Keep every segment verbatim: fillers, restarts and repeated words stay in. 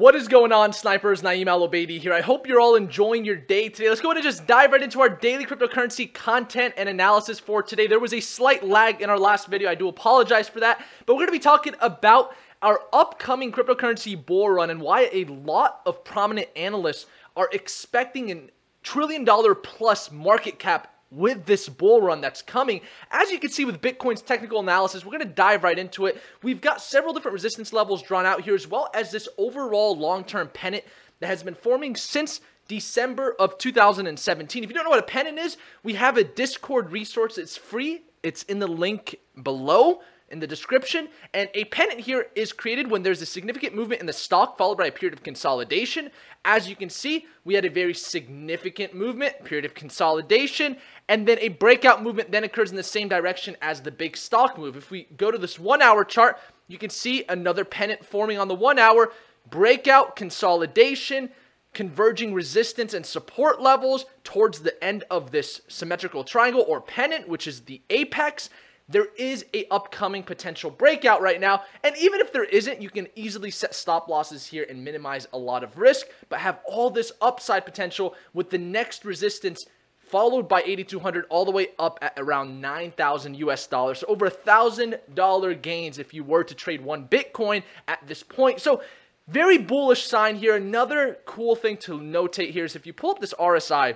What is going on, snipers? Naeem Al Obeidi here. I hope you're all enjoying your day today. Let's go ahead and just dive right into our daily cryptocurrency content and analysis for today. There was a slight lag in our last video. I do apologize for that, but we're going to be talking about our upcoming cryptocurrency bull run and why a lot of prominent analysts are expecting a trillion dollar plus market cap with this bull run that's coming. As you can see with Bitcoin's technical analysis, we're going to dive right into it. We've got several different resistance levels drawn out here, as well as this overall long-term pennant that has been forming since December of two thousand seventeen. If you don't know what a pennant is, we have a Discord resource. It's free. It's in the link below in the description. And a pennant here is created when there's a significant movement in the stock followed by a period of consolidation. As you can see, we had a very significant movement, period of consolidation, and then a breakout movement then occurs in the same direction as the big stock move. If we go to this one hour chart, you can see another pennant forming on the one hour, breakout, consolidation, converging resistance and support levels towards the end of this symmetrical triangle or pennant, which is the apex. There is an upcoming potential breakout right now, and even if there isn't, you can easily set stop losses here and minimize a lot of risk, but have all this upside potential with the next resistance followed by eighty-two hundred all the way up at around nine thousand U S dollars. So over one thousand dollar gains if you were to trade one Bitcoin at this point. So very bullish sign here. Another cool thing to notate here is if you pull up this R S I,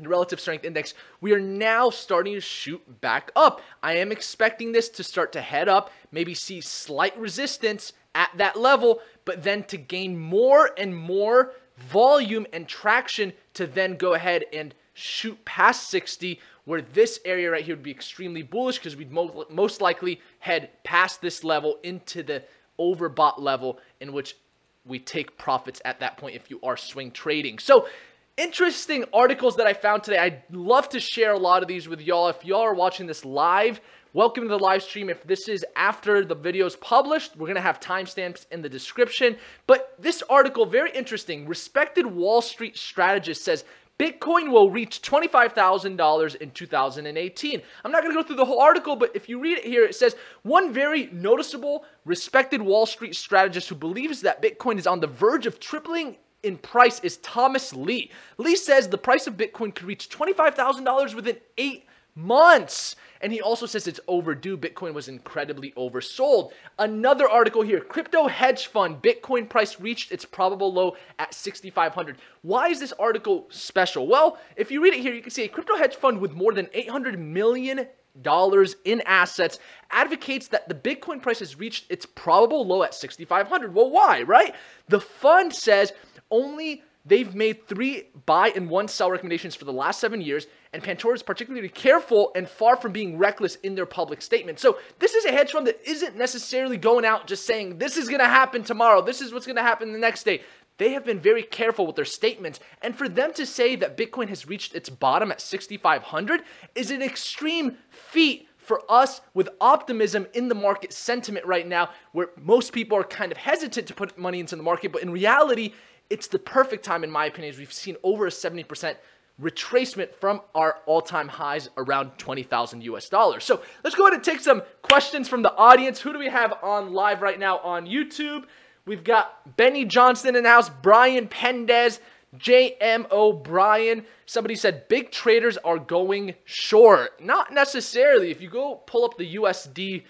the relative strength index, we are now starting to shoot back up. I am expecting this to start to head up, maybe see slight resistance at that level, but then to gain more and more volume and traction to then go ahead and shoot past sixty, where this area right here would be extremely bullish because we'd mo most likely head past this level into the overbought level in which we take profits at that point if you are swing trading. So interesting articles that I found today. I'd love to share a lot of these with y'all. If y'all are watching this live, welcome to the live stream. If this is after the video is published, we're going to have timestamps in the description. But this article, very interesting. Respected Wall Street strategist says Bitcoin will reach twenty-five thousand dollars in two thousand eighteen. I'm not going to go through the whole article, but if you read it here, it says, one very noticeable, respected Wall Street strategist who believes that Bitcoin is on the verge of tripling in price is Thomas Lee. Lee says the price of Bitcoin could reach twenty-five thousand dollars within eight months. And he also says it's overdue. Bitcoin was incredibly oversold. Another article here, crypto hedge fund, Bitcoin price reached its probable low at sixty-five hundred. Why is this article special? Well, if you read it here, you can see a crypto hedge fund with more than eight hundred million dollars in assets advocates that the Bitcoin price has reached its probable low at sixty-five hundred. Well, why, right? The fund says only they've made three buy and one sell recommendations for the last seven years, and Pantera is particularly careful and far from being reckless in their public statement. So this is a hedge fund that isn't necessarily going out just saying, this is going to happen tomorrow, this is what's going to happen the next day. They have been very careful with their statements, and for them to say that Bitcoin has reached its bottom at sixty-five hundred is an extreme feat for us with optimism in the market sentiment right now, where most people are kind of hesitant to put money into the market, but in reality, it's the perfect time, in my opinion, as we've seen over a seventy percent retracement from our all-time highs around twenty thousand U S dollars. So let's go ahead and take some questions from the audience. Who do we have on live right now on YouTube? We've got Benny Johnston in the house, Brian Pendez, J M O'Brien. Somebody said big traders are going short. Not necessarily. If you go pull up the U S D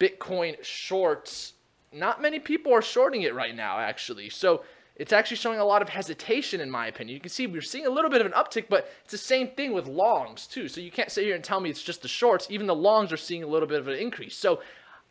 Bitcoin shorts, not many people are shorting it right now, actually. So it's actually showing a lot of hesitation, in my opinion. You can see we're seeing a little bit of an uptick, but it's the same thing with longs, too. So you can't sit here and tell me it's just the shorts. Even the longs are seeing a little bit of an increase. So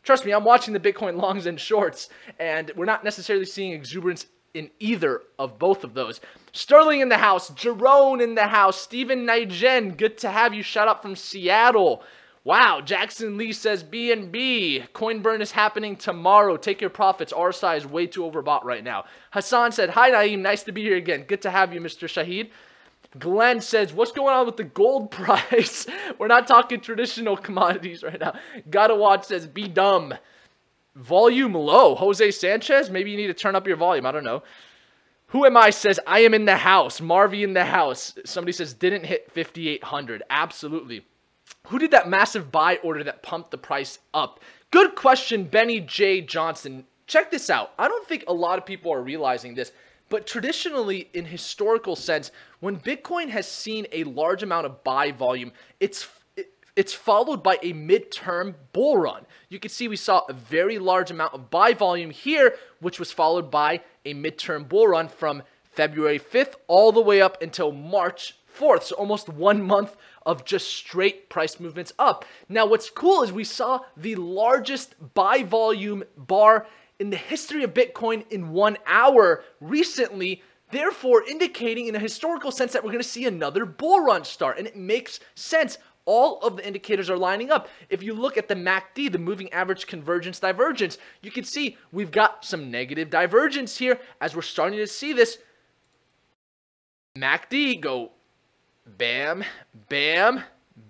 trust me, I'm watching the Bitcoin longs and shorts, and we're not necessarily seeing exuberance in either of both of those. Sterling in the house, Jerome in the house, Steven Nijen, good to have you. Shout out from Seattle. Wow, Jackson Lee says B N B, coin burn is happening tomorrow, take your profits, R S I is way too overbought right now. Hassan said, hi Naeem, nice to be here again, good to have you Mister Shahid. Glenn says, what's going on with the gold price? We're not talking traditional commodities right now. Gotta watch says, be dumb. Volume low, Jose Sanchez, maybe you need to turn up your volume, I don't know. Who am I says, I am in the house, Marvy in the house. Somebody says, didn't hit fifty-eight hundred, absolutely. Who did that massive buy order that pumped the price up? Good question, Benny J. Johnson. Check this out. I don't think a lot of people are realizing this, but traditionally, in historical sense, when Bitcoin has seen a large amount of buy volume, it's it's followed by a midterm bull run. You can see we saw a very large amount of buy volume here, which was followed by a midterm bull run from February fifth all the way up until March fourth. So almost one month of just straight price movements up. Now, what's cool is we saw the largest buy volume bar in the history of Bitcoin in one hour recently, therefore indicating in a historical sense that we're going to see another bull run start. And it makes sense. All of the indicators are lining up. If you look at the M A C D, the moving average convergence divergence, you can see we've got some negative divergence here as we're starting to see this M A C D go bam, bam,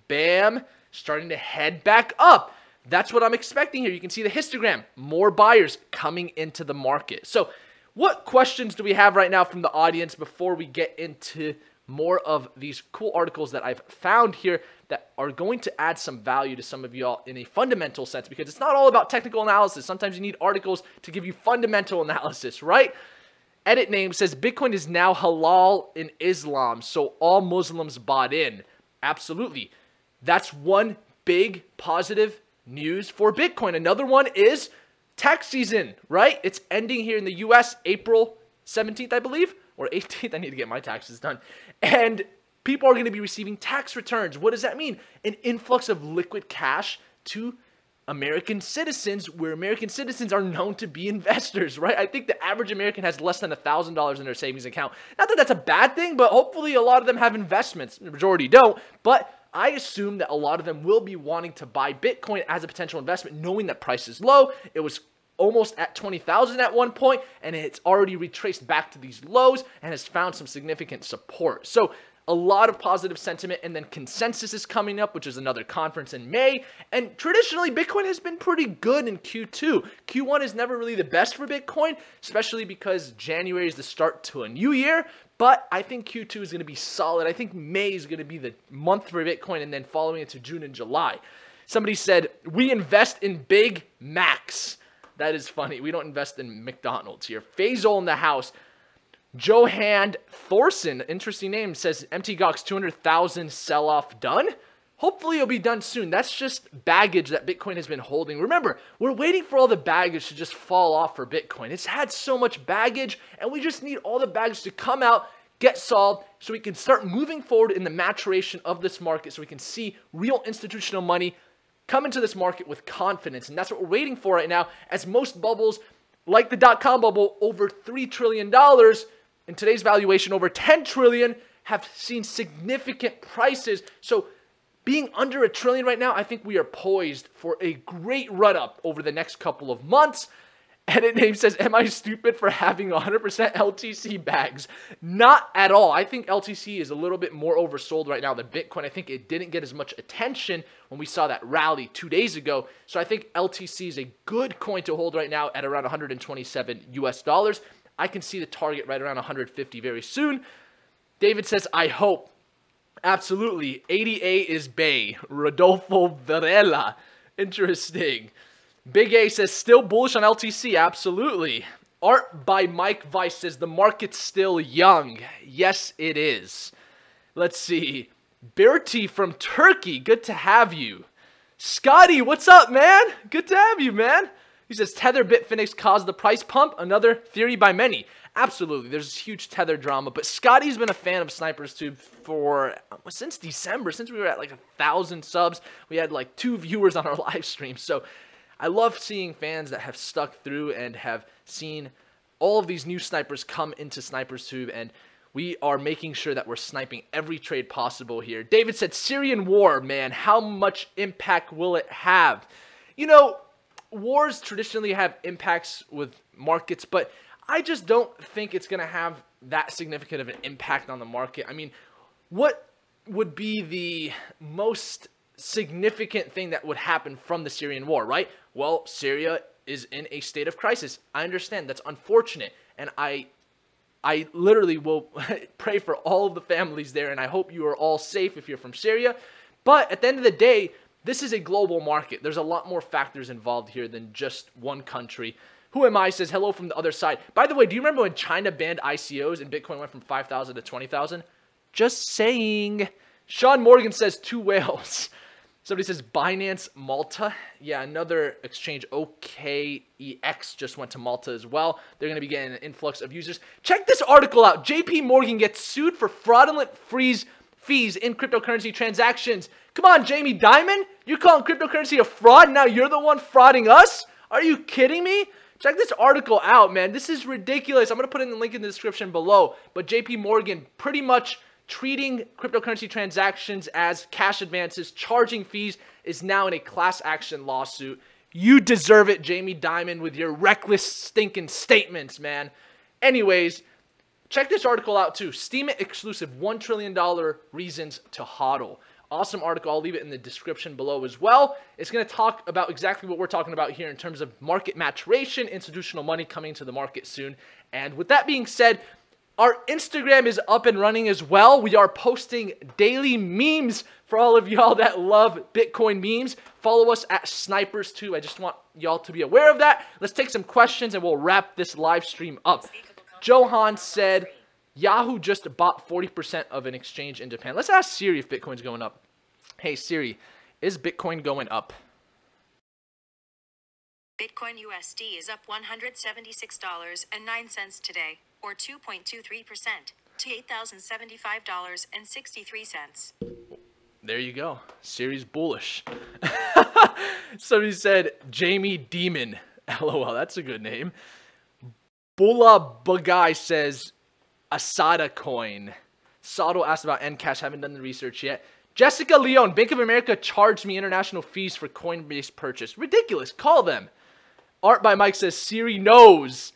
bam, starting to head back up. That's what I'm expecting here. You can see the histogram, more buyers coming into the market. So what questions do we have right now from the audience before we get into more of these cool articles that I've found here that are going to add some value to some of y'all in a fundamental sense, because it's not all about technical analysis. Sometimes you need articles to give you fundamental analysis, right? Edit Name says, Bitcoin is now halal in Islam, so all Muslims bought in. Absolutely. That's one big positive news for Bitcoin. Another one is tax season, right? It's ending here in the U S April seventeenth, I believe, or eighteenth. I need to get my taxes done. And people are going to be receiving tax returns. What does that mean? An influx of liquid cash to American citizens, where American citizens are known to be investors, right? I think the average American has less than one thousand dollars in their savings account. Not that that's a bad thing, but hopefully a lot of them have investments. The majority don't, but I assume that a lot of them will be wanting to buy Bitcoin as a potential investment, knowing that price is low. It was almost at twenty thousand at one point, and it's already retraced back to these lows and has found some significant support. So a lot of positive sentiment, and then Consensus is coming up, which is another conference in May. And traditionally, Bitcoin has been pretty good in Q two. Q one is never really the best for Bitcoin, especially because January is the start to a new year. But I think Q two is going to be solid. I think May is going to be the month for Bitcoin, and then following it to June and July. Somebody said, we invest in Big Macs. That is funny. We don't invest in McDonald's here. Faisal in the house. Johan Thorson, interesting name, says Mt Gox two hundred thousand sell-off done. Hopefully it'll be done soon. That's just baggage that Bitcoin has been holding. Remember, we're waiting for all the baggage to just fall off for Bitcoin. It's had so much baggage, and we just need all the baggage to come out, get solved, so we can start moving forward in the maturation of this market, so we can see real institutional money come into this market with confidence. And that's what we're waiting for right now, as most bubbles, like the dot-com bubble, over three trillion dollars, in today's valuation over ten trillion dollars, have seen significant prices. So being under a trillion right now, I think we are poised for a great run-up over the next couple of months. Edit Name says, am I stupid for having one hundred percent L T C bags? Not at all. I think L T C is a little bit more oversold right now than Bitcoin. I think it didn't get as much attention when we saw that rally two days ago. So I think L T C is a good coin to hold right now at around one hundred twenty-seven U S dollars. I can see the target right around one hundred fifty very soon. David says, I hope. Absolutely. A D A is Bay. Rodolfo Varela. Interesting. Big A says, still bullish on L T C. Absolutely. Art by Mike Vice says, the market's still young. Yes, it is. Let's see. Berti from Turkey. Good to have you. Scotty, what's up, man? Good to have you, man. He says, Tether Bitfinex caused the price pump. Another theory by many. Absolutely. There's this huge Tether drama. But Scotty's been a fan of SnipersTube for, since December, since we were at like a thousand subs. We had like two viewers on our live stream. So I love seeing fans that have stuck through and have seen all of these new snipers come into SnipersTube, and we are making sure that we're sniping every trade possible here. David said, Syrian war, man, how much impact will it have? You know, wars traditionally have impacts with markets, but I just don't think it's going to have that significant of an impact on the market. I mean, what would be the most significant thing that would happen from the Syrian war, right? Well, Syria is in a state of crisis. I understand. That's unfortunate. And I I literally will pray for all of the families there, and I hope you are all safe if you're from Syria. But at the end of the day, this is a global market. There's a lot more factors involved here than just one country. Who am I says hello from the other side. By the way, do you remember when China banned I C Os and Bitcoin went from five thousand to twenty thousand? Just saying. Sean Morgan says two whales. Somebody says Binance Malta. Yeah, another exchange, O K E X, just went to Malta as well. They're going to be getting an influx of users. Check this article out. J P Morgan gets sued for fraudulent freeze fees in cryptocurrency transactions. Come on, Jamie Dimon. You're calling cryptocurrency a fraud? Now you're the one frauding us? Are you kidding me? Check this article out, man. This is ridiculous. I'm going to put in the link in the description below. But J P Morgan pretty much treating cryptocurrency transactions as cash advances, charging fees, is now in a class action lawsuit. You deserve it, Jamie Dimon, with your reckless stinking statements, man. Anyways, check this article out too. Steemit exclusive, one trillion dollar reasons to hodl. Awesome article. I'll leave it in the description below as well. It's going to talk about exactly what we're talking about here in terms of market maturation, institutional money coming to the market soon. And with that being said, our Instagram is up and running as well. We are posting daily memes for all of y'all that love Bitcoin memes. Follow us at SnipersTube. I just want y'all to be aware of that. Let's take some questions and we'll wrap this live stream up. Johan said, Yahoo just bought forty percent of an exchange in Japan. Let's ask Siri if Bitcoin's going up. Hey Siri, is Bitcoin going up? Bitcoin U S D is up one hundred seventy-six dollars and nine cents today, or two point two three percent, to eight thousand seventy-five dollars and sixty-three cents. There you go. Siri's bullish. Somebody said, Jamie Dimon. LOL, that's a good name. Bulla Bugai says, Asada coin. Sado asked about Ncash. Haven't done the research yet. Jessica Leon, Bank of America charged me international fees for Coinbase purchase. Ridiculous. Call them. Art by Mike says, Siri knows.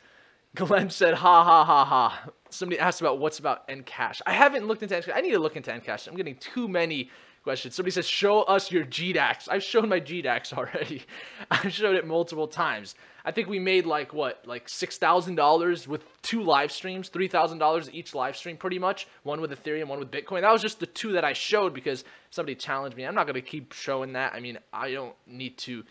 Glenn said, ha, ha, ha, ha. Somebody asked about what's about Ncash. I haven't looked into Ncash. I need to look into Ncash. I'm getting too many questions. Somebody says, show us your G DAX. I've shown my G DAX already. I've shown it multiple times. I think we made like, what, like six thousand dollars with two live streams, three thousand dollars each live stream pretty much. One with Ethereum, one with Bitcoin. That was just the two that I showed because somebody challenged me. I'm not going to keep showing that. I mean, I don't need to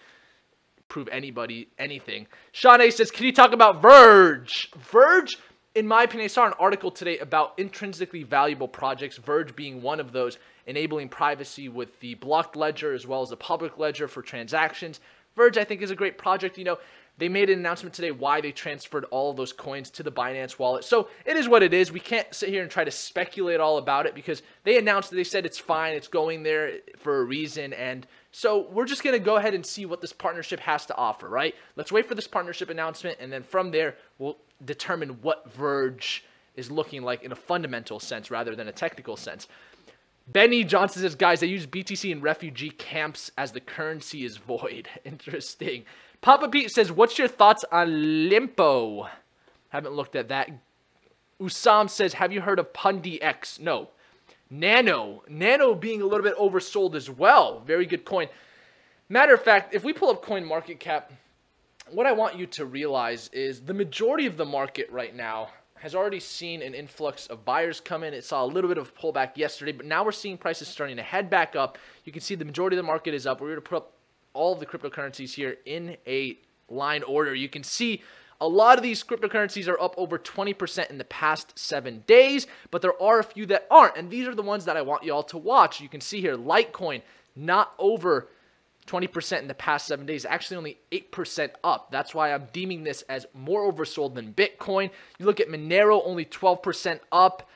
prove anybody anything. Sean A says, can you talk about Verge? Verge, in my opinion, I saw an article today about intrinsically valuable projects, Verge being one of those, enabling privacy with the blocked ledger as well as the public ledger for transactions. Verge, I think, is a great project. You know, they made an announcement today why they transferred all of those coins to the Binance wallet. So it is what it is. We can't sit here and try to speculate all about it because they announced that they said it's fine. It's going there for a reason. And so we're just going to go ahead and see what this partnership has to offer, right? Let's wait for this partnership announcement. And then from there, we'll determine what Verge is looking like in a fundamental sense rather than a technical sense. Benny Johnson says, guys, they use B T C in refugee camps as the currency is void. Interesting. Papa Pete says, what's your thoughts on Limpo? Haven't looked at that. Usam says, have you heard of Pundi X? No. Nano. Nano being a little bit oversold as well. Very good coin. Matter of fact, if we pull up CoinMarketCap, what I want you to realize is the majority of the market right now has already seen an influx of buyers come in. It saw a little bit of a pullback yesterday, but now we're seeing prices starting to head back up. You can see the majority of the market is up. We're going to put up all of the cryptocurrencies here in a line order. You can see a lot of these cryptocurrencies are up over twenty percent in the past seven days, but there are a few that aren't, and these are the ones that I want you all to watch. You can see here, Litecoin, not over twenty percent in the past seven days, actually only eight percent up. That's why I'm deeming this as more oversold than Bitcoin. You look at Monero, only twelve percent up.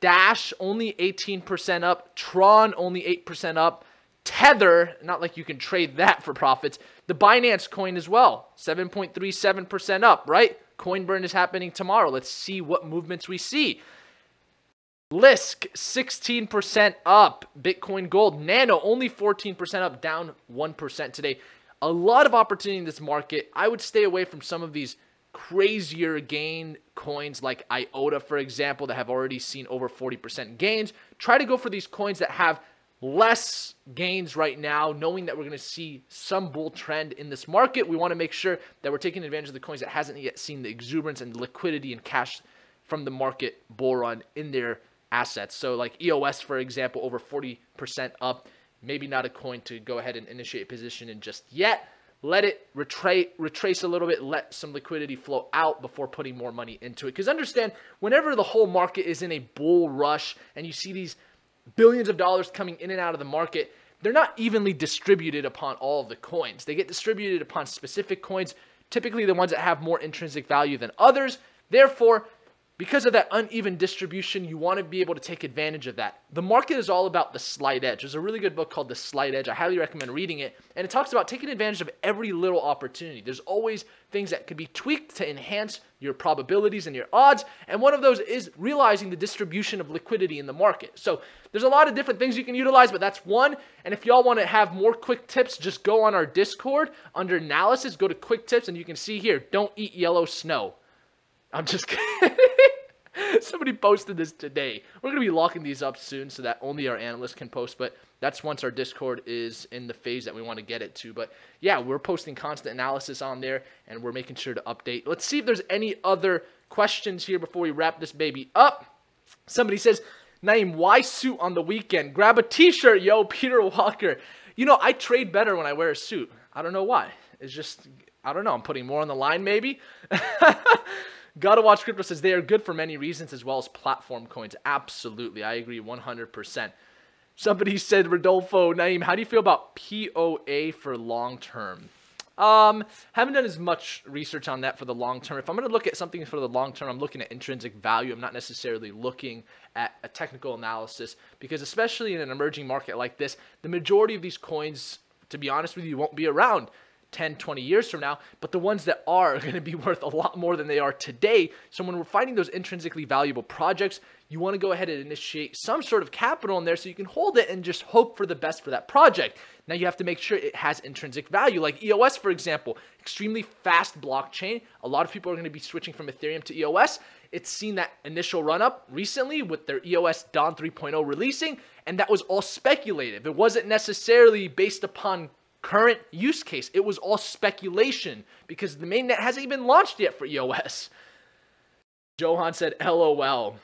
Dash, only eighteen percent up. Tron, only eight percent up. Tether, not like you can trade that for profits. The Binance coin as well, seven point three seven percent up, right? Coin burn is happening tomorrow. Let's see what movements we see. Lisk, sixteen percent up. Bitcoin Gold, Nano, only fourteen percent up, down one percent today. A lot of opportunity in this market. I would stay away from some of these crazier gain coins like I O T A, for example, that have already seen over forty percent gains. Try to go for these coins that have less gains right now, knowing that we're going to see some bull trend in this market. We want to make sure that we're taking advantage of the coins that hasn't yet seen the exuberance and liquidity and cash from the market bull run in their assets. So like E O S, for example, over forty percent up, maybe not a coin to go ahead and initiate a position in just yet. let it retrace, retrace a little bit, let some liquidity flow out before putting more money into it. Because understand, whenever the whole market is in a bull rush and you see these billions of dollars coming in and out of the market, they're not evenly distributed upon all of the coins. They get distributed upon specific coins, typically the ones that have more intrinsic value than others. Therefore, because of that uneven distribution, you want to be able to take advantage of that. The market is all about the slight edge. There's a really good book called The Slight Edge. I highly recommend reading it. And it talks about taking advantage of every little opportunity. There's always things that could be tweaked to enhance your probabilities and your odds. And one of those is realizing the distribution of liquidity in the market. So there's a lot of different things you can utilize, but that's one. And if y'all want to have more quick tips, just go on our Discord under analysis, go to quick tips, and you can see here, don't eat yellow snow. I'm just kidding. Somebody posted this today. We're going to be locking these up soon so that only our analysts can post, but that's once our Discord is in the phase that we want to get it to. But yeah, we're posting constant analysis on there, and we're making sure to update. Let's see if there's any other questions here before we wrap this baby up. Somebody says, Naeem, why suit on the weekend? Grab a t-shirt, yo, Peter Walker. You know, I trade better when I wear a suit. I don't know why. It's just, I don't know. I'm putting more on the line maybe. Gotta Watch Crypto says they are good for many reasons as well as platform coins. Absolutely. I agree one hundred percent. Somebody said, Rodolfo, Naeem, how do you feel about P O A for long term? Um, haven't done as much research on that for the long term. If I'm going to look at something for the long term, I'm looking at intrinsic value. I'm not necessarily looking at a technical analysis because especially in an emerging market like this, the majority of these coins, to be honest with you, won't be around ten, twenty years from now, but the ones that are, are going to be worth a lot more than they are today. So when we're finding those intrinsically valuable projects, you want to go ahead and initiate some sort of capital in there so you can hold it and just hope for the best for that project. Now you have to make sure it has intrinsic value. Like E O S, for example, extremely fast blockchain. A lot of people are going to be switching from Ethereum to E O S. It's seen that initial run-up recently with their E O S Dawn three point oh releasing, and that was all speculative. It wasn't necessarily based upon current use case. It was all speculation because the mainnet hasn't even launched yet for E O S. Johan said, LOL.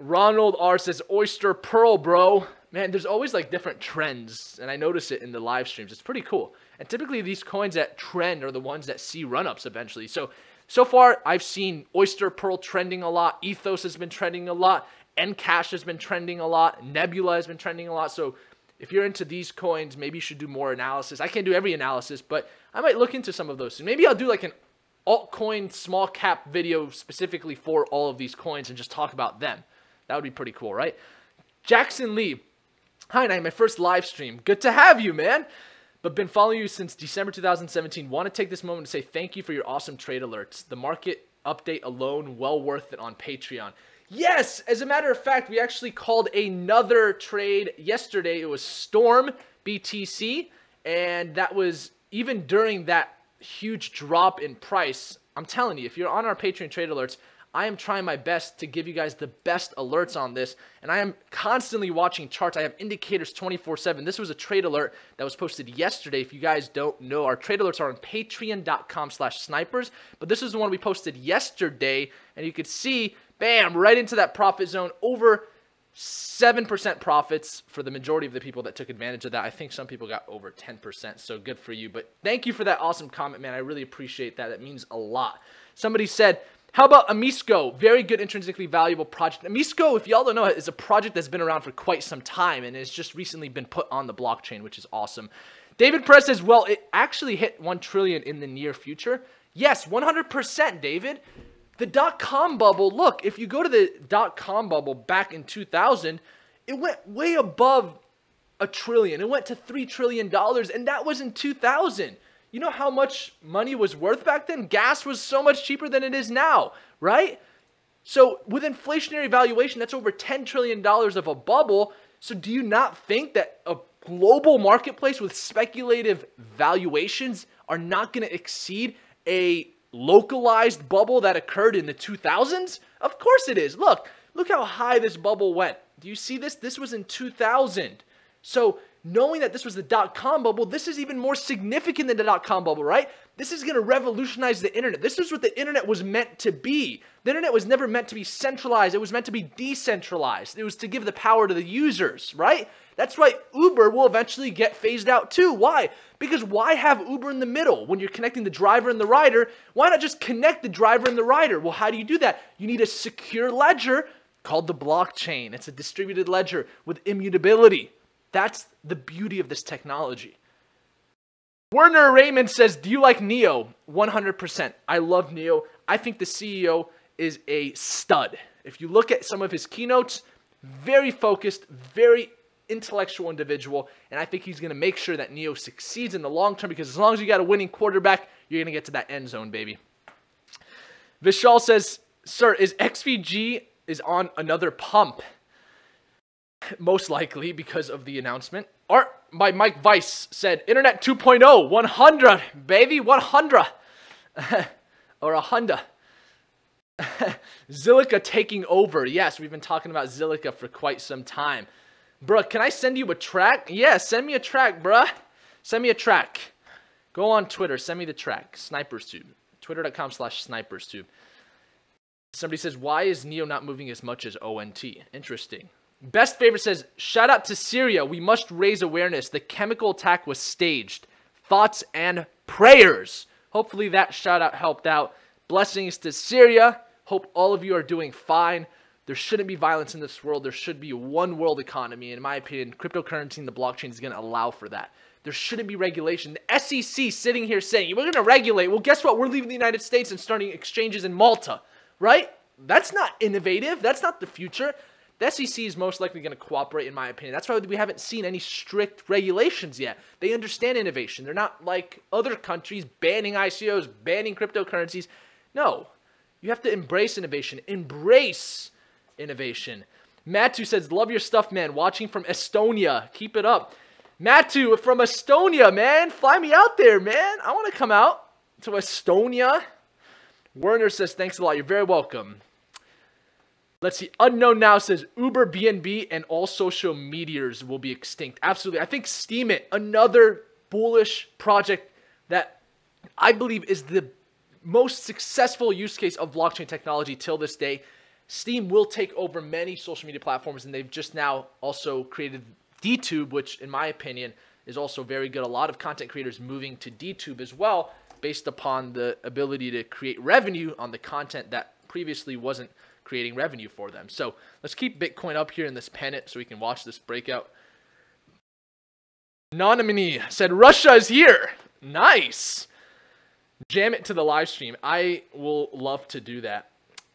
Ronald R says, Oyster Pearl, bro. Man, there's always like different trends, and I notice it in the live streams. It's pretty cool. And typically these coins that trend are the ones that see run-ups eventually. So, so far I've seen Oyster Pearl trending a lot. Ethos has been trending a lot. Ncash has been trending a lot. Nebula has been trending a lot. So if you're into these coins, maybe you should do more analysis. I can't do every analysis, but I might look into some of those. So maybe I'll do like an altcoin small cap video specifically for all of these coins and just talk about them. That would be pretty cool, right? Jackson Lee. Hi, Naeem. My first live stream. Good to have you, man. But been following you since December two thousand seventeen. Want to take this moment to say thank you for your awesome trade alerts. The market update alone, well worth it on Patreon. Yes, as a matter of fact, we actually called another trade yesterday. It was Storm B T C, and that was even during that huge drop in price. I'm telling you, if you're on our Patreon trade alerts, I am trying my best to give you guys the best alerts on this, and I am constantly watching charts. I have indicators twenty-four seven. This was a trade alert that was posted yesterday. If you guys don't know, our trade alerts are on patreon dot com slash snipers, but this is the one we posted yesterday, and you could see, bam, right into that profit zone, over seven percent profits for the majority of the people that took advantage of that. I think some people got over ten percent, so good for you. But thank you for that awesome comment, man. I really appreciate that. That means a lot. Somebody said, how about Amisco? Very good, intrinsically valuable project. Amisco, if y'all don't know, is a project that's been around for quite some time and has just recently been put on the blockchain, which is awesome. David Press says, well, it actually hit one trillion dollars in the near future. Yes, one hundred percent, David. The dot-com bubble, look, if you go to the dot-com bubble back in two thousand, it went way above a trillion. It went to three trillion dollars, and that was in two thousand. You know how much money was worth back then? Gas was so much cheaper than it is now, right? So with inflationary valuation, that's over ten trillion dollars of a bubble. So do you not think that a global marketplace with speculative valuations are not going to exceed a localized bubble that occurred in the two thousands? Of course it is. Look, look how high this bubble went. Do you see this? This was in two thousand. So knowing that this was the dot-com bubble, this is even more significant than the dot-com bubble, right? This is going to revolutionize the internet. This is what the internet was meant to be. The internet was never meant to be centralized. It was meant to be decentralized. It was to give the power to the users, right? That's why Uber will eventually get phased out too. Why? Because why have Uber in the middle when you're connecting the driver and the rider? Why not just connect the driver and the rider? Well, how do you do that? You need a secure ledger called the blockchain. It's a distributed ledger with immutability. That's the beauty of this technology. Werner Raymond says, do you like Neo? one hundred percent. I love Neo. I think the C E O is a stud. If you look at some of his keynotes, very focused, very intellectual individual, and I think he's going to make sure that Neo succeeds in the long term, because as long as you got a winning quarterback, you're going to get to that end zone, baby. Vishal says, sir, is X V G is on another pump? Most likely because of the announcement. Art by Mike Weiss said, Internet two point oh, one hundred, baby, one hundred. Or a Honda. Zilliqa taking over. Yes, we've been talking about Zilliqa for quite some time. Bruh, can I send you a track? Yeah, send me a track, bruh. Send me a track. Go on Twitter. Send me the track. SnipersTube. Twitter.com slash SnipersTube. Somebody says, why is Neo not moving as much as O N T? Interesting. Best Favorite says, shout out to Syria. We must raise awareness. The chemical attack was staged. Thoughts and prayers. Hopefully that shout out helped out. Blessings to Syria. Hope all of you are doing fine. There shouldn't be violence in this world. There should be one world economy. In my opinion, cryptocurrency and the blockchain is going to allow for that. There shouldn't be regulation. The S E C sitting here saying, we're going to regulate. Well, guess what? We're leaving the United States and starting exchanges in Malta, right? That's not innovative. That's not the future. The S E C is most likely going to cooperate, in my opinion. That's why we haven't seen any strict regulations yet. They understand innovation. They're not like other countries banning I C Os, banning cryptocurrencies. No, you have to embrace innovation. Embrace innovation. Matu says, love your stuff, man. Watching from Estonia. Keep it up. Matu from Estonia, man. Fly me out there, man. I want to come out to Estonia. Werner says, thanks a lot. You're very welcome. Let's see. Unknown Now says, Uber, B N B, and all social meteors will be extinct. Absolutely. I think Steemit, another bullish project that I believe is the most successful use case of blockchain technology till this day. Steam will take over many social media platforms, and they've just now also created DTube, which in my opinion is also very good. A lot of content creators moving to DTube as well, based upon the ability to create revenue on the content that previously wasn't creating revenue for them. So let's keep Bitcoin up here in this pennant so we can watch this breakout. Anonymity said, Russia is here. Nice. Jam it to the live stream. I will love to do that.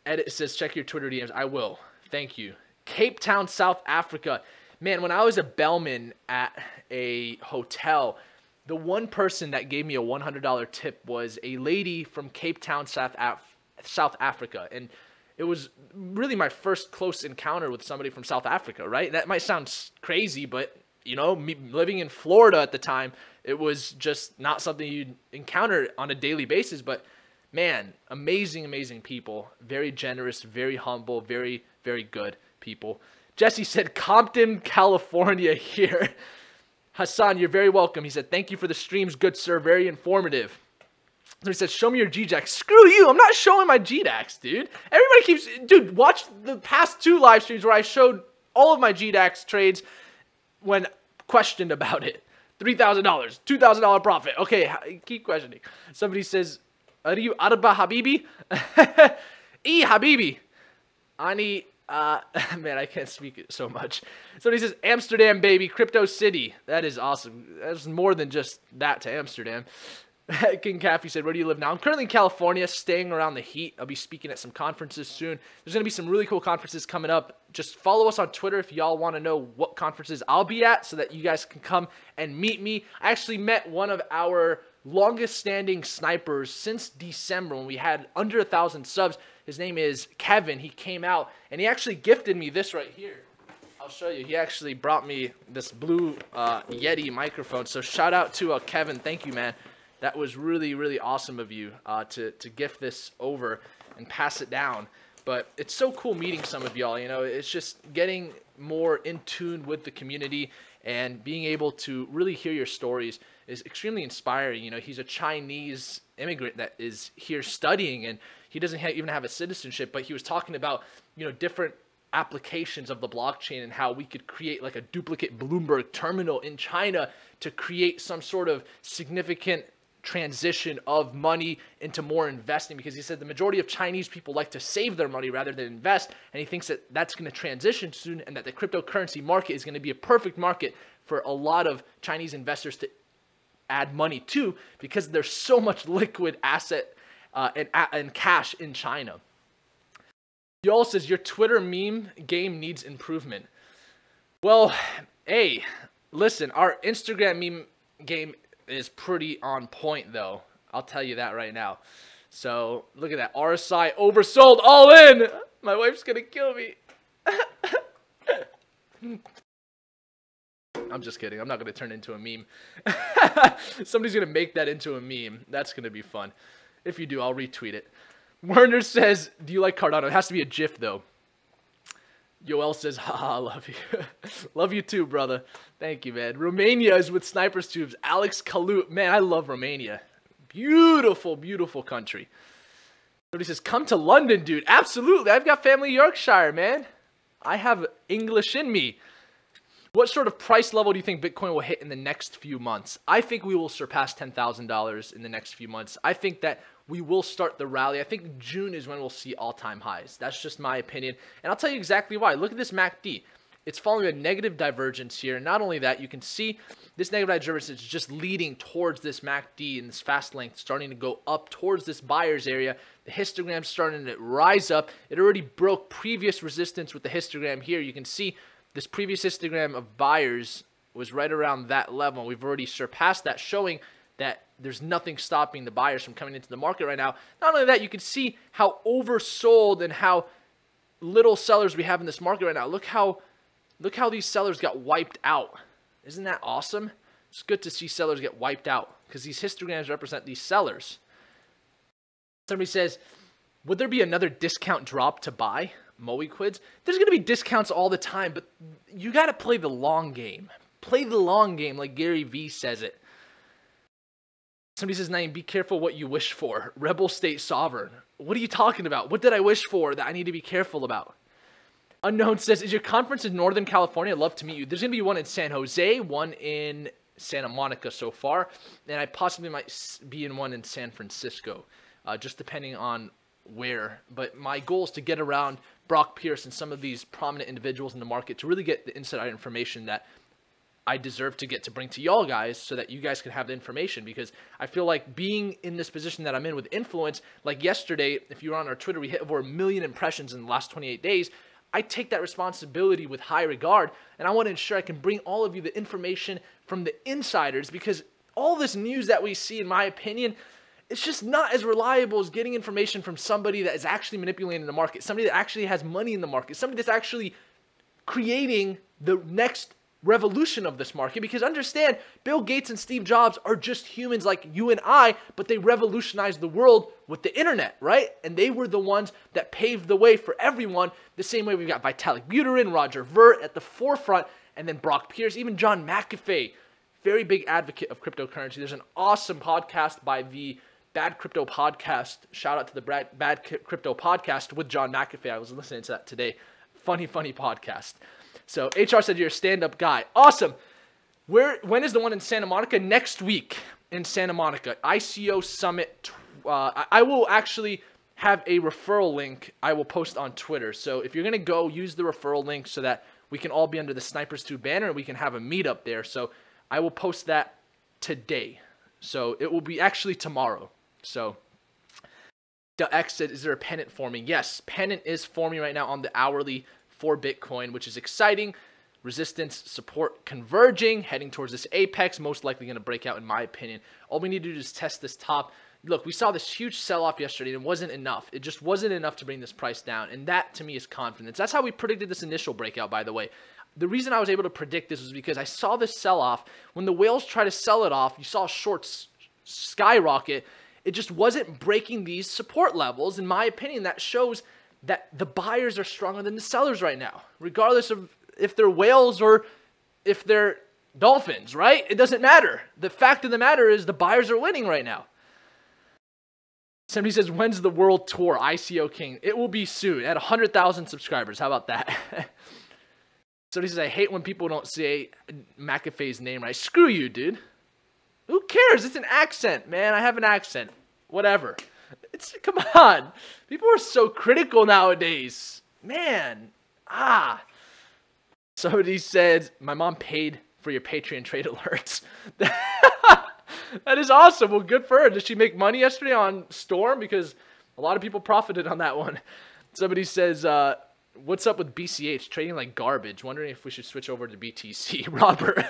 Edit says, check your Twitter D Ms. I will. Thank you. Cape Town, South Africa. Man, when I was a bellman at a hotel, the one person that gave me a one hundred dollar tip was a lady from Cape Town, South Af- South Africa. And it was really my first close encounter with somebody from South Africa, right? That might sound crazy, but, you know, me living in Florida at the time, it was just not something you'd encounter on a daily basis, but man, amazing, amazing people. Very generous, very humble, very, very good people. Jesse said, Compton, California here. Hassan, you're very welcome. He said, thank you for the streams, good sir. Very informative. So he said, show me your G DAX. Screw you. I'm not showing my G DAX, dude. Everybody keeps... Dude, watch the past two live streams where I showed all of my G DAX trades when questioned about it. three thousand dollars, two thousand dollars profit. Okay, keep questioning. Somebody says... Are you Arba Habibi? E Habibi. Ani, uh, man, I can't speak it so much. Somebody says, Amsterdam, baby, crypto city. That is awesome. That's more than just that to Amsterdam. King Caffey said, where do you live now? I'm currently in California, staying around the heat. I'll be speaking at some conferences soon. There's going to be some really cool conferences coming up. Just follow us on Twitter if y'all want to know what conferences I'll be at so that you guys can come and meet me. I actually met one of our longest standing snipers since December when we had under a thousand subs. His name is Kevin. He came out and he actually gifted me this right here. I'll show you. He actually brought me this blue uh, Yeti microphone. So shout out to uh, Kevin. Thank you, man. That was really, really awesome of you uh, to, to gift this over and pass it down. But it's so cool meeting some of y'all, you know, it's just getting more in tune with the community and being able to really hear your stories is extremely inspiring. You know, he's a Chinese immigrant that is here studying, and he doesn't ha- even have a citizenship, but he was talking about, you know, different applications of the blockchain and how we could create like a duplicate Bloomberg terminal in China to create some sort of significant transition of money into more investing, because he said the majority of Chinese people like to save their money rather than invest, and he thinks that that's going to transition soon and that the cryptocurrency market is going to be a perfect market for a lot of Chinese investors to add money to, because there's so much liquid asset uh, and, and cash in China. Y'all says your Twitter meme game needs improvement. Well, hey, listen, our Instagram meme game is pretty on point, though. I'll tell you that right now. So look at that. R S I oversold, all in. My wife's gonna kill me. I'm just kidding. I'm not gonna turn into a meme. Somebody's gonna make that into a meme. That's gonna be fun. If you do, I'll retweet it. Werner says, do you like Cardano? It has to be a GIF, though. Yoel says, haha, love you. Love you too, brother. Thank you, man. Romania is with SnipersTube. Alex Kalut. Man, I love Romania. Beautiful, beautiful country. Somebody says, come to London, dude. Absolutely. I've got family in Yorkshire, man. I have English in me. What sort of price level do you think Bitcoin will hit in the next few months? I think we will surpass ten thousand dollars in the next few months. I think that we will start the rally. I think June is when we'll see all-time highs. That's just my opinion. And I'll tell you exactly why. Look at this M A C D. It's following a negative divergence here. And not only that, you can see this negative divergence is just leading towards this M A C D and this fast length starting to go up towards this buyer's area. The histogram's starting to rise up. It already broke previous resistance with the histogram here. You can see this previous histogram of buyers was right around that level. We've already surpassed that, showing that there's nothing stopping the buyers from coming into the market right now. Not only that, you can see how oversold and how little sellers we have in this market right now. Look how look how these sellers got wiped out. Isn't that awesome? It's good to see sellers get wiped out because these histograms represent these sellers. Somebody says, would there be another discount drop to buy? Moe quids. There's going to be discounts all the time, but you got to play the long game. Play the long game like Gary Vee says it. Somebody says, Naeem, be careful what you wish for. Rebel State Sovereign. What are you talking about? What did I wish for that I need to be careful about? Unknown says, is your conference in Northern California? I'd love to meet you. There's going to be one in San Jose, one in Santa Monica so far, and I possibly might be in one in San Francisco, uh, just depending on where. But my goal is to get around Brock Pierce and some of these prominent individuals in the market to really get the inside information that I deserve to get to bring to y'all guys, so that you guys can have the information, because I feel like being in this position that I'm in with influence, like yesterday, if you were on our Twitter, we hit over a million impressions in the last twenty-eight days. I take that responsibility with high regard, and I want to ensure I can bring all of you the information from the insiders, because all this news that we see, in my opinion, it's just not as reliable as getting information from somebody that is actually manipulating the market, somebody that actually has money in the market, somebody that's actually creating the next revolution of this market. Because understand, Bill Gates and Steve Jobs are just humans like you and I, but they revolutionized the world with the internet, right? And they were the ones that paved the way for everyone. The same way we've got Vitalik Buterin, Roger Ver at the forefront, and then Brock Pierce, even John McAfee, very big advocate of cryptocurrency. There's an awesome podcast by the Bad Crypto Podcast. Shout out to the Bad Crypto Podcast with John McAfee. I was listening to that today. Funny, funny podcast. So H R said you're a stand-up guy. Awesome. Where? When is the one in Santa Monica? Next week in Santa Monica. I C O Summit. Uh, I will actually have a referral link I will post on Twitter. So if you're going to go, use the referral link so that we can all be under the SnipersTube banner and we can have a meetup there. So I will post that today. So it will be actually tomorrow. So X said, is there a pennant forming? Yes, pennant is forming right now on the hourly for Bitcoin, which is exciting. Resistance, support converging, heading towards this apex, most likely going to break out in my opinion. All we need to do is test this top. Look, we saw this huge sell-off yesterday and it wasn't enough. It just wasn't enough to bring this price down, and that to me is confidence. That's how we predicted this initial breakout, by the way. The reason I was able to predict this was because I saw this sell-off. When the whales try to sell it off, you saw shorts skyrocket. It just wasn't breaking these support levels. In my opinion, that shows that the buyers are stronger than the sellers right now, regardless of if they're whales or if they're dolphins, right? It doesn't matter. The fact of the matter is the buyers are winning right now. Somebody says, when's the world tour, I C O King? It will be soon, at one hundred thousand subscribers. How about that? Somebody says, I hate when people don't say McAfee's name right. Screw you, dude. Who cares? It's an accent, man. I have an accent. Whatever. It's, come on. People are so critical nowadays. Man. Ah. Somebody says, my mom paid for your Patreon trade alerts. That is awesome. Well, good for her. Did she make money yesterday on Storm? Because a lot of people profited on that one. Somebody says, uh, what's up with B C H? Trading like garbage. Wondering if we should switch over to B T C. Robert.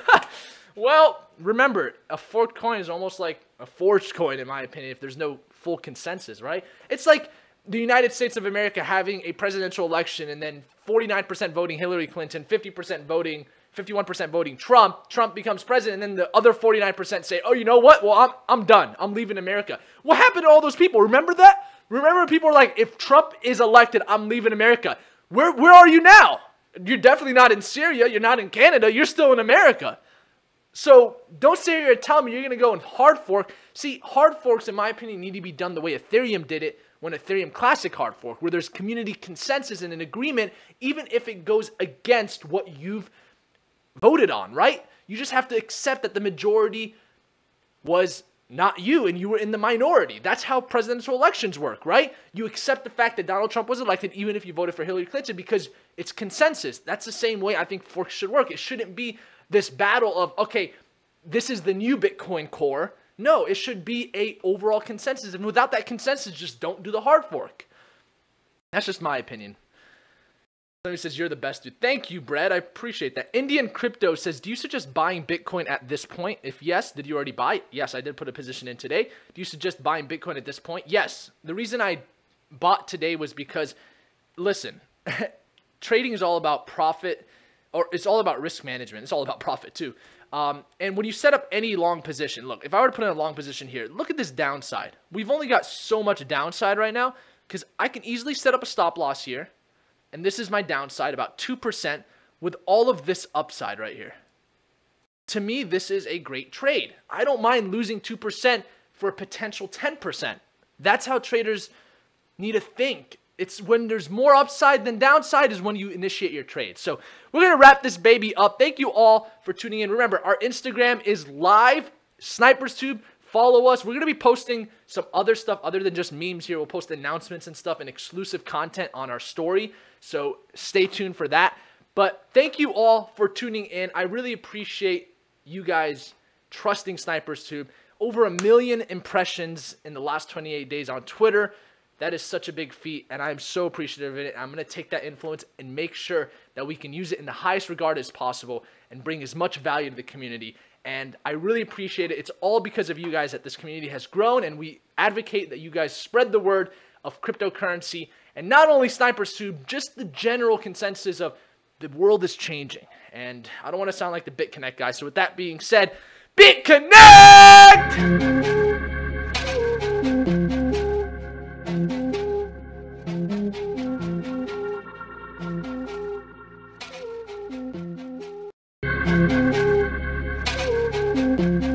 Well, remember, a forked coin is almost like a forged coin, in my opinion, if there's no full consensus, right? It's like the United States of America having a presidential election and then forty-nine percent voting Hillary Clinton, fifty percent voting, fifty-one percent voting Trump. Trump becomes president, and then the other forty-nine percent say, oh, you know what? Well, I'm, I'm done. I'm leaving America. What happened to all those people? Remember that? Remember people were like, if Trump is elected, I'm leaving America. Where, where are you now? You're definitely not in Syria. You're not in Canada. You're still in America. So don't sit here and tell me you're going to go and hard fork. See, hard forks, in my opinion, need to be done the way Ethereum did it when Ethereum Classic hard fork, where there's community consensus and an agreement, even if it goes against what you've voted on, right? You just have to accept that the majority was not you and you were in the minority. That's how presidential elections work, right? You accept the fact that Donald Trump was elected even if you voted for Hillary Clinton because it's consensus. That's the same way I think forks should work. It shouldn't be this battle of, okay, this is the new Bitcoin core. No, it should be a overall consensus. And without that consensus, just don't do the hard fork. That's just my opinion. Somebody says, you're the best, dude. Thank you, Brad. I appreciate that. Indian Crypto says, do you suggest buying Bitcoin at this point? If yes, did you already buy? Yes, I did put a position in today. Do you suggest buying Bitcoin at this point? Yes. The reason I bought today was because, listen, trading is all about profit. Or it's all about risk management. It's all about profit too. Um, and when you set up any long position, look, if I were to put in a long position here, look at this downside. We've only got so much downside right now because I can easily set up a stop loss here. And this is my downside, about two percent with all of this upside right here. To me, this is a great trade. I don't mind losing two percent for a potential ten percent. That's how traders need to think. It's when there's more upside than downside is when you initiate your trade. So we're going to wrap this baby up. Thank you all for tuning in. Remember, our Instagram is live, SnipersTube. Follow us. We're going to be posting some other stuff other than just memes here. We'll post announcements and stuff and exclusive content on our story. So stay tuned for that. But thank you all for tuning in. I really appreciate you guys trusting SnipersTube. Over a million impressions in the last twenty-eight days on Twitter. That is such a big feat, and I'm so appreciative of it. I'm going to take that influence and make sure that we can use it in the highest regard as possible and bring as much value to the community. And I really appreciate it. It's all because of you guys that this community has grown, and we advocate that you guys spread the word of cryptocurrency. And not only SnipersTube, just the general consensus of the world is changing. And I don't want to sound like the BitConnect guy, so with that being said, BitConnect! Thank you.